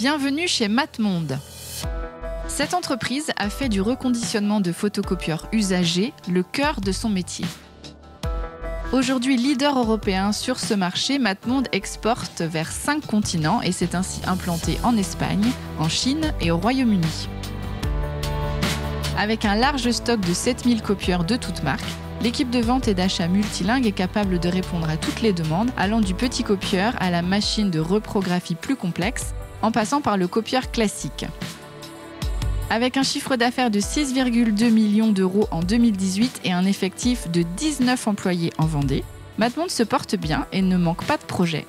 Bienvenue chez Matmond. Cette entreprise a fait du reconditionnement de photocopieurs usagés le cœur de son métier. Aujourd'hui leader européen sur ce marché, Matmond exporte vers 5 continents et s'est ainsi implanté en Espagne, en Chine et au Royaume-Uni. Avec un large stock de 7000 copieurs de toutes marques, l'équipe de vente et d'achat multilingue est capable de répondre à toutes les demandes, allant du petit copieur à la machine de reprographie plus complexe, en passant par le copieur classique. Avec un chiffre d'affaires de 6,2 millions d'euros en 2018 et un effectif de 19 employés en Vendée, Matmond se porte bien et ne manque pas de projets.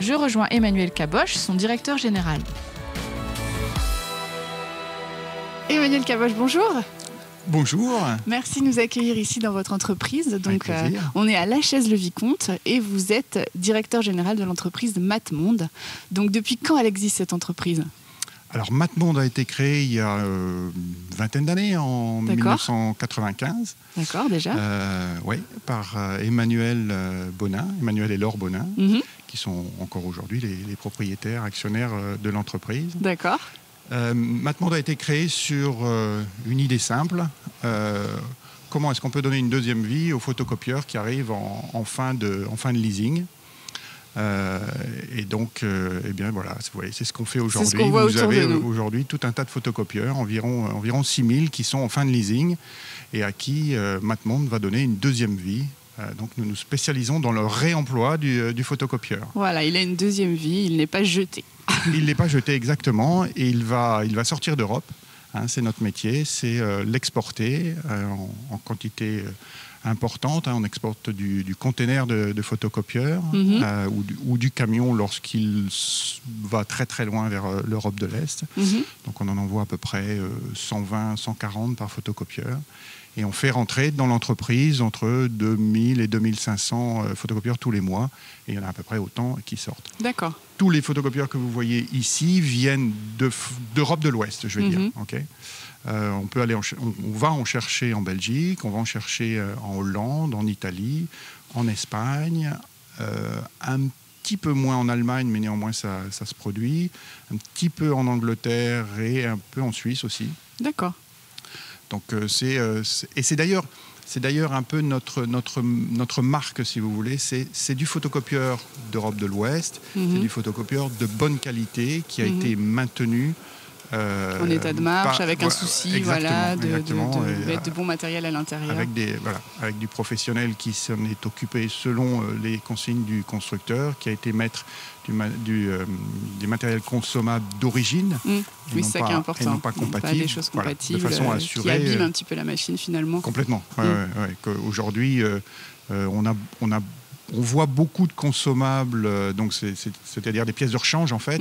Je rejoins Emmanuel Caboche, son directeur général. Emmanuel Caboche, bonjour. Bonjour. Merci de nous accueillir ici dans votre entreprise. Donc, on est à La Chaise-le-Vicomte et vous êtes directeur général de l'entreprise Matmond. Donc, depuis quand elle existe, cette entreprise ? Alors, Matmond a été créé il y a une vingtaine d'années, en 1995. D'accord, déjà. Oui, par Emmanuel Bonin, Emmanuel et Laure Bonin, qui sont encore aujourd'hui les propriétaires, actionnaires de l'entreprise. D'accord. Matmond a été créé sur une idée simple. Comment est-ce qu'on peut donner une deuxième vie aux photocopieurs qui arrivent en fin de leasing ? Et donc, eh bien voilà, c'est ce qu'on fait aujourd'hui. Vous avez aujourd'hui tout un tas de photocopieurs, environ 6000 qui sont en fin de leasing et à qui Matmond va donner une deuxième vie. Donc nous nous spécialisons dans le réemploi du photocopieur. Voilà, il a une deuxième vie, il n'est pas jeté. Il n'est pas jeté, exactement, et il va sortir d'Europe. Hein, c'est notre métier, c'est l'exporter en quantité importante. Hein, on exporte du conteneur de photocopieurs ou du camion lorsqu'il va très très loin vers l'Europe de l'Est. Donc on en envoie à peu près 120, 140 par photocopieur. Et on fait rentrer dans l'entreprise entre 2000 et 2500 photocopieurs tous les mois. Et il y en a à peu près autant qui sortent. D'accord. Tous les photocopieurs que vous voyez ici viennent d'Europe de l'Ouest, je veux dire. Okay. On peut aller on va en chercher en Belgique, on va en chercher en Hollande, en Italie, en Espagne, un petit peu moins en Allemagne, mais néanmoins ça se produit, un petit peu en Angleterre et un peu en Suisse aussi. D'accord. Donc, c'est d'ailleurs un peu notre marque, si vous voulez. C'est du photocopieur d'Europe de l'Ouest, c'est du photocopieur de bonne qualité qui a été maintenu. En état de marche, avec un souci de mettre du bon matériel à l'intérieur. Avec du professionnel qui s'en est occupé selon les consignes du constructeur, qui a été maître du matériel consommable d'origine. Oui, c'est ça qui est important. Et non pas compatible. Pas des choses compatibles, de façon à assurer, qui abîme un petit peu la machine finalement. Complètement. Ouais. Aujourd'hui, on voit beaucoup de consommables, c'est-à-dire des pièces de rechange en fait,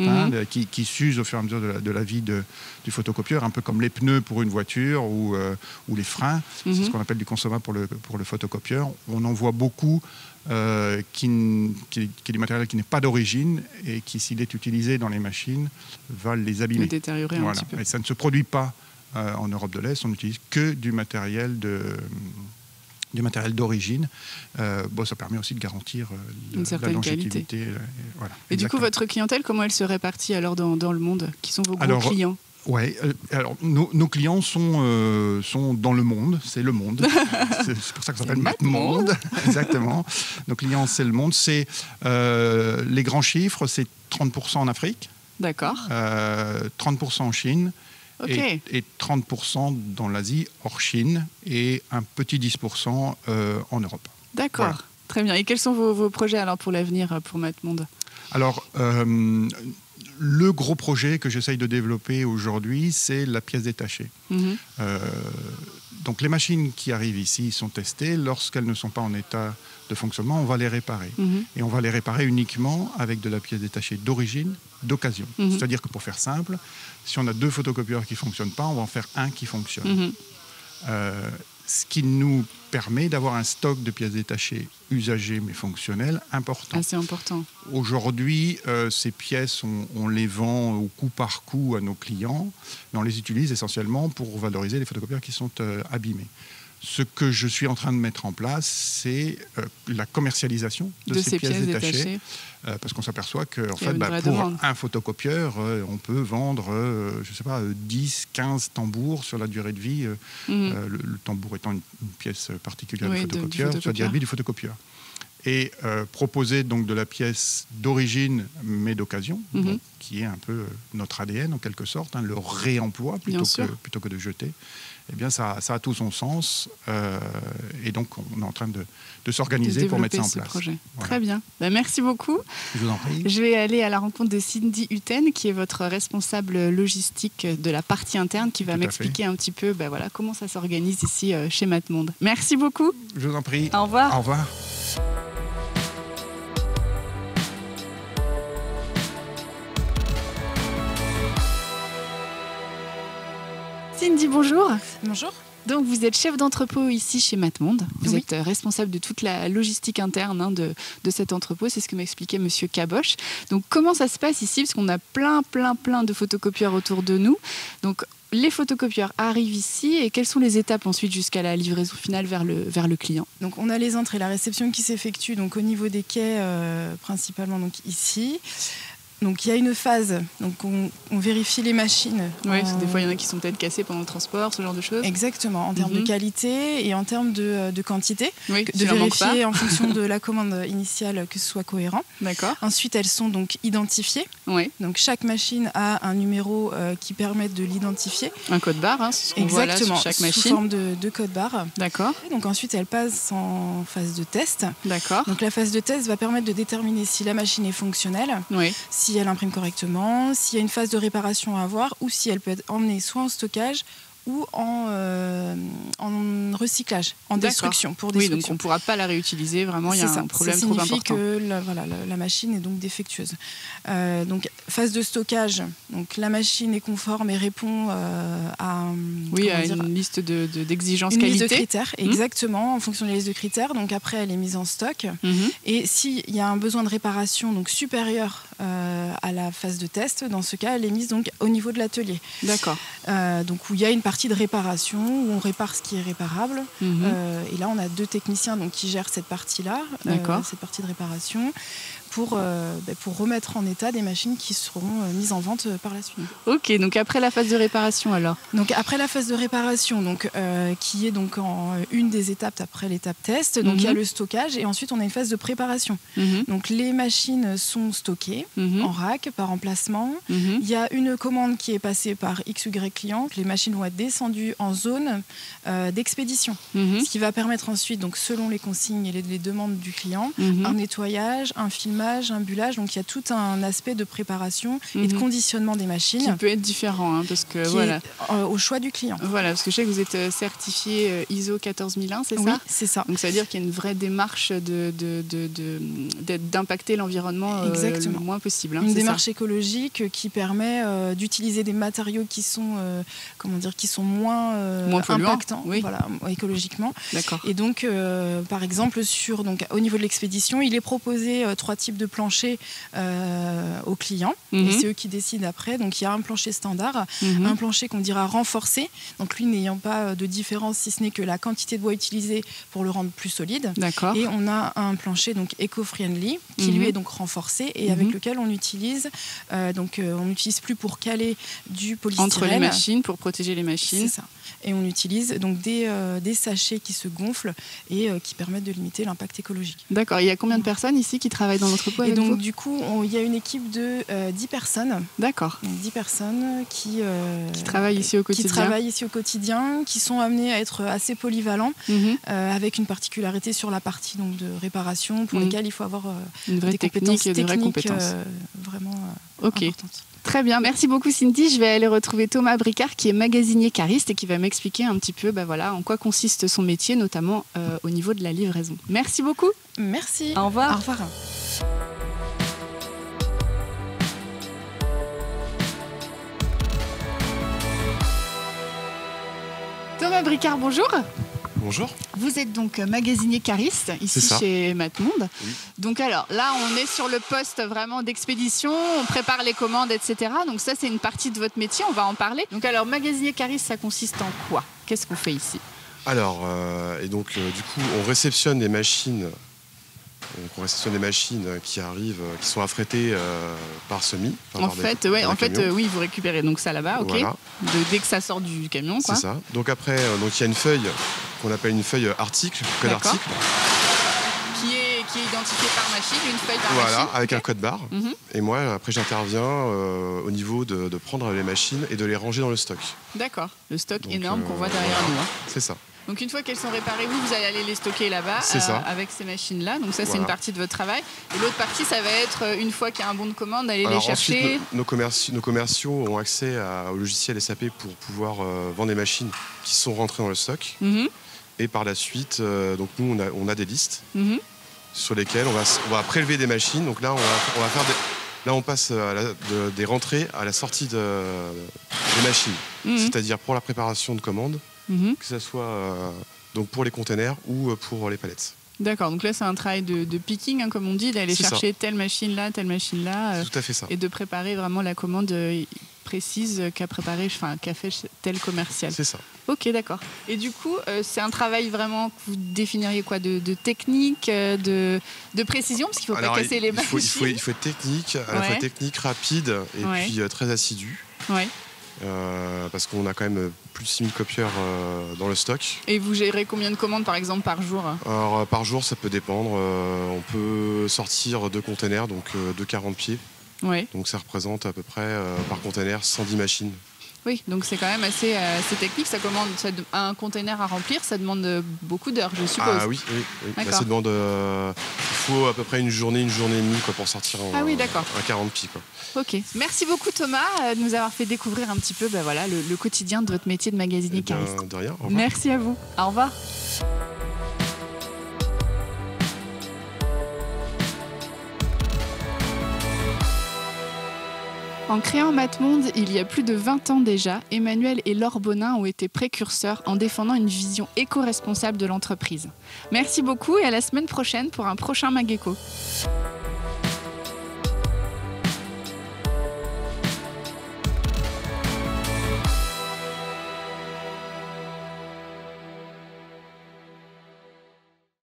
qui s'usent au fur et à mesure de la vie du photocopieur, un peu comme les pneus pour une voiture ou les freins. C'est ce qu'on appelle du consommable pour le photocopieur. On en voit beaucoup qui est du matériel qui n'est pas d'origine et qui, s'il est utilisé dans les machines, va les abîmer. Détériorer un petit peu. Et ça ne se produit pas en Europe de l'Est. On n'utilise que du matériel d'origine, ça permet aussi de garantir une certaine longévité. Qualité. Voilà, et du coup, votre clientèle, comment elle se répartit alors dans le monde? Qui sont vos gros clients? Oui, alors nos clients sont dans le monde, c'est le monde. C'est pour ça que ça s'appelle Matmond. Exactement. Nos clients, c'est le monde. C'est les grands chiffres, c'est 30% en Afrique. D'accord. 30% en Chine. Okay. Et 30% dans l'Asie, hors Chine, et un petit 10% en Europe. D'accord, voilà. Très bien. Et quels sont vos projets alors pour l'avenir, pour Matmond? Alors, le gros projet que j'essaye de développer aujourd'hui, c'est la pièce détachée. Donc les machines qui arrivent ici sont testées. Lorsqu'elles ne sont pas en état de fonctionnement, on va les réparer. Et on va les réparer uniquement avec de la pièce détachée d'origine, d'occasion. C'est-à-dire que pour faire simple, si on a 2 photocopieurs qui ne fonctionnent pas, on va en faire un qui fonctionne. Ce qui nous permet d'avoir un stock de pièces détachées usagées mais fonctionnelles important. Assez important. Aujourd'hui, ces pièces, on les vend au coup par coup à nos clients, mais on les utilise essentiellement pour valoriser les photocopieurs qui sont abîmés. Ce que je suis en train de mettre en place, c'est la commercialisation de ces pièces détachées. Parce qu'on s'aperçoit que en fait, pour un photocopieur, on peut vendre, je ne sais pas, 10, 15 tambours sur la durée de vie. Le tambour étant une pièce particulière du photocopieur, sur la durée de vie du photocopieur. Et proposer donc de la pièce d'origine, mais d'occasion, bon, qui est un peu notre ADN en quelque sorte, hein, le réemploi plutôt que de jeter, eh bien ça a tout son sens. Et donc on est en train de s'organiser pour mettre ça en place. Voilà. Très bien. Ben, merci beaucoup. Je vous en prie. Je vais aller à la rencontre de Cindy Huten, qui est votre responsable logistique de la partie interne, qui va m'expliquer un petit peu voilà, comment ça s'organise ici chez Matmond. Merci beaucoup. Je vous en prie. Au revoir. Au revoir. Cindy, bonjour. Bonjour. Donc vous êtes chef d'entrepôt ici chez Matmond. Vous êtes responsable de toute la logistique interne hein, de cet entrepôt. C'est ce que m'expliquait Monsieur Caboche. Donc comment ça se passe ici? Parce qu'on a plein de photocopieurs autour de nous. Donc les photocopieurs arrivent ici et quelles sont les étapes ensuite jusqu'à la livraison finale vers le client? Donc on a les entrées, la réception qui s'effectue donc au niveau des quais principalement donc ici. Donc il y a une phase, donc on vérifie les machines. Oui, parce que des fois il y en a qui sont peut-être cassées pendant le transport, ce genre de choses. Exactement, en termes de qualité et en termes de quantité. Oui, de vérifier en fonction de la commande initiale que ce soit cohérent. D'accord. Ensuite elles sont donc identifiées. Oui. Donc chaque machine a un numéro qui permet de l'identifier. Un code barre, hein, ce qu'on voit là sur chaque machine. Sous forme de code barre. D'accord. Donc ensuite elles passent en phase de test. D'accord. Donc la phase de test va permettre de déterminer si la machine est fonctionnelle. Oui. Si elle imprime correctement, s'il y a une phase de réparation à avoir ou si elle peut être emmenée soit en stockage ou en recyclage, en destruction. Pour destruction. Oui, donc on ne pourra pas la réutiliser, vraiment, il y a un problème trop important. Ça signifie que la machine est donc défectueuse. Donc, phase de stockage, donc, la machine est conforme et répond à une liste d'exigences qualité. Une liste de critères, exactement, en fonction de la liste de critères. Donc après, elle est mise en stock. Et s'il y a un besoin de réparation donc, supérieur à la phase de test, dans ce cas, elle est mise donc, au niveau de l'atelier. D'accord. Donc, où il y a une partie de réparation où on répare ce qui est réparable et là on a deux techniciens donc, qui gèrent cette partie là, cette partie de réparation pour remettre en état des machines qui seront mises en vente par la suite. Ok, donc après la phase de réparation alors? Donc après la phase de réparation donc, qui est donc une des étapes après l'étape test, donc il y a le stockage et ensuite on a une phase de préparation. Donc les machines sont stockées en rack, par emplacement. Il y a une commande qui est passée par X ou Y client, les machines vont être descendues en zone d'expédition, ce qui va permettre ensuite, donc, selon les consignes et les demandes du client, un nettoyage, un filmage, un bullage, donc il y a tout un aspect de préparation et de conditionnement des machines. Qui peut être différent, hein, parce que voilà. Au choix du client. Voilà, parce que je sais que vous êtes certifié ISO 14001, c'est ça? Oui, c'est ça. Donc ça veut dire qu'il y a une vraie démarche d'impacter l'environnement le moins possible. Hein, une démarche écologique qui permet d'utiliser des matériaux qui sont, qui sont moins polluants, impactants voilà, écologiquement. D'accord. Et donc, par exemple, au niveau de l'expédition, il est proposé 3 types de plancher aux clients et c'est eux qui décident après. Donc il y a un plancher standard, un plancher qu'on dira renforcé, donc lui n'ayant pas de différence si ce n'est que la quantité de bois utilisée pour le rendre plus solide. Et on a un plancher donc éco-friendly qui lui est donc renforcé et avec lequel on utilise on n'utilise plus pour caler du polystyrène entre les machines pour protéger les machines. C'est ça. Et on utilise donc des sachets qui se gonflent et qui permettent de limiter l'impact écologique. D'accord. Il y a combien de personnes ici qui travaillent dans l'entrepôt? Et donc du coup, il y a une équipe de 10 personnes. D'accord. 10 personnes qui travaillent ici au quotidien. Qui travaillent ici au quotidien, qui sont amenées à être assez polyvalents, avec une particularité sur la partie donc de réparation pour lesquelles il faut avoir une vraie technique et des vraies compétences vraiment importantes. Très bien, merci beaucoup Cindy. Je vais aller retrouver Thomas Bricard qui est magasinier cariste et qui va m'expliquer un petit peu en quoi consiste son métier, notamment au niveau de la livraison. Merci beaucoup. Merci. Au revoir. Au revoir. Thomas Bricard, bonjour. Bonjour. Vous êtes donc magasinier cariste ici chez Matmond. Donc alors là, on est sur le poste vraiment d'expédition, on prépare les commandes, etc. Donc ça, c'est une partie de votre métier, on va en parler. Donc alors, magasinier cariste, ça consiste en quoi? Qu'est-ce qu'on fait ici? Alors, et donc du coup, on réceptionne des machines. Donc on réceptionne des machines qui arrivent, qui sont affrétées par semi. Enfin, en fait, vous récupérez donc ça là-bas, ok. Voilà. Dès que ça sort du camion, quoi. C'est ça. Donc après, donc il y a une feuille qu'on appelle une feuille article, code article. Qui est identifiée par machine, une feuille par machine. Voilà, avec un code barre. Et moi, après, j'interviens au niveau de prendre les machines et de les ranger dans le stock. D'accord. Le stock donc, énorme qu'on voit derrière nous. Hein. C'est ça. Donc une fois qu'elles sont réparées, vous allez aller les stocker là-bas avec ces machines-là. Donc ça, c'est une partie de votre travail. Et l'autre partie, ça va être, une fois qu'il y a un bon de commande, d'aller les chercher. Ensuite, nos commerciaux ont accès au logiciel SAP pour pouvoir vendre des machines qui sont rentrées dans le stock. Et par la suite, donc nous, on a des listes sur lesquelles on va prélever des machines. Donc là, on va faire des... Là, on passe des rentrées à la sortie des machines. C'est-à-dire pour la préparation de commandes, que ce soit donc pour les containers ou pour les palettes. D'accord, donc là c'est un travail de picking, hein, comme on dit, d'aller chercher telle machine là, tout à fait ça. Et de préparer vraiment la commande précise qu'a fait tel commercial. C'est ça. Ok, d'accord. Et du coup, c'est un travail vraiment que vous définiriez quoi, de technique, de précision, parce qu'il ne faut pas casser les machines. Il faut être technique, à la fois technique, rapide et puis très assidu. Ouais. Parce qu'on a quand même plus de 6000 copieurs dans le stock. Et vous gérez combien de commandes par exemple par jour? Alors par jour ça peut dépendre, on peut sortir 2 containers donc de 40 pieds, donc ça représente à peu près par container 110 machines. Oui, donc c'est quand même assez technique, un container à remplir, ça demande beaucoup d'heures, je suppose. Ah oui. Bah, ça demande, il faut à peu près une journée et demie quoi, pour sortir un 40 pieds. Ok, merci beaucoup Thomas de nous avoir fait découvrir un petit peu le quotidien de votre métier de magasinier cariste. De rien, au revoir. Merci à vous, au revoir. En créant Matmond, il y a plus de 20 ans déjà, Emmanuel et Laure Bonin ont été précurseurs en défendant une vision éco-responsable de l'entreprise. Merci beaucoup et à la semaine prochaine pour un prochain Mageco.